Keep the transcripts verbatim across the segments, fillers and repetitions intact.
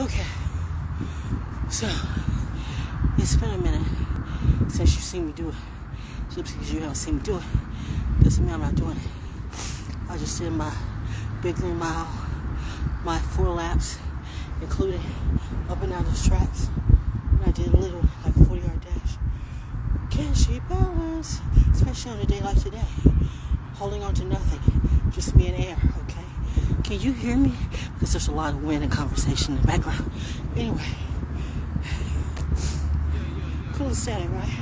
Okay, so it's been a minute since you've seen me do it. Just because you haven't seen me do it doesn't mean I'm not doing it. I just did my big three mile, my four laps, including up and down those tracks. And I did a little, like a forty yard dash. Can she balance? Especially on a day like today. Holding on to nothing, just me and air, okay? Can you hear me? Because there's a lot of wind and conversation in the background. Anyway. Cool setting, right?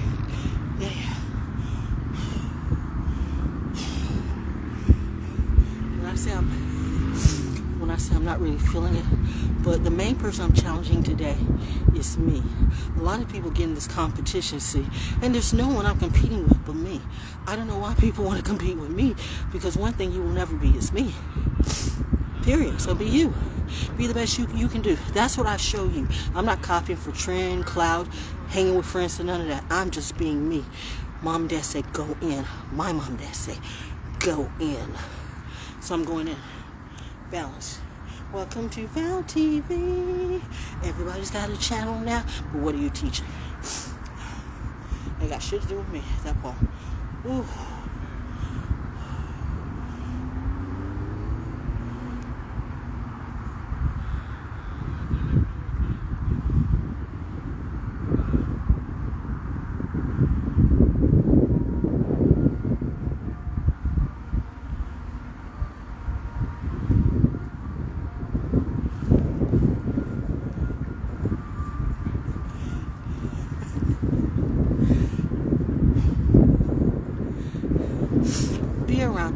Yeah, yeah. When I say I'm, when I say I'm not really feeling it, but the main person I'm challenging today is me. A lot of people get in this competition, see, and there's no one I'm competing with but me. I don't know why people want to compete with me, because one thing you will never be is me. Period. So be you. Be the best you, you can do. That's what I show you. I'm not copying for trend, cloud, hanging with friends, and none of that. I'm just being me. Mom and dad said go in. My mom and dad said go in. So I'm going in. Balance. Welcome to Val T V. Everybody's got a channel now, but what are you teaching? They got shit to do with me. That part. Ooh.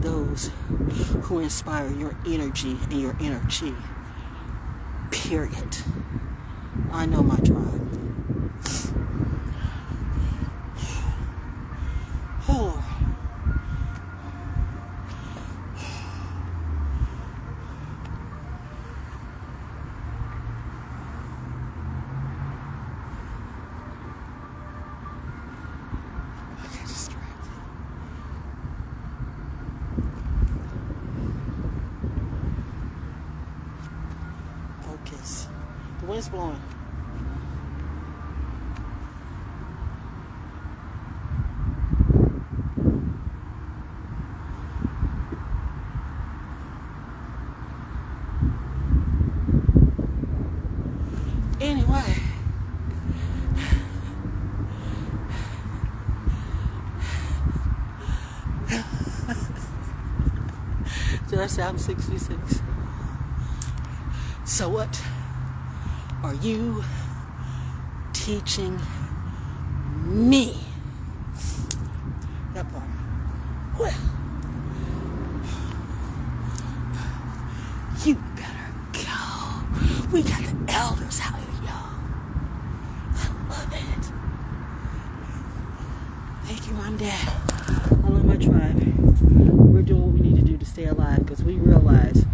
Those who inspire your energy and your inner chi. Period. I know my tribe. Oh. The wind's blowing. Anyway, did I say I'm sixty-six? So what are you teaching me? That part. Well, you better go. We got the elders out here, y'all. I love it. Thank you, Mom, Dad. I love my tribe. We're doing what we need to do to stay alive, because we realize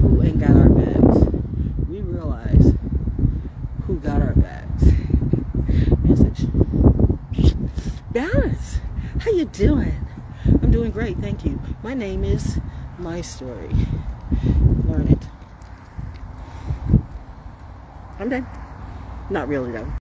who ain't got our bags. We realize who got our bags. Message. Balance. How you doing? I'm doing great, thank you. My name is My Story. Learn it. I'm done. Not really though.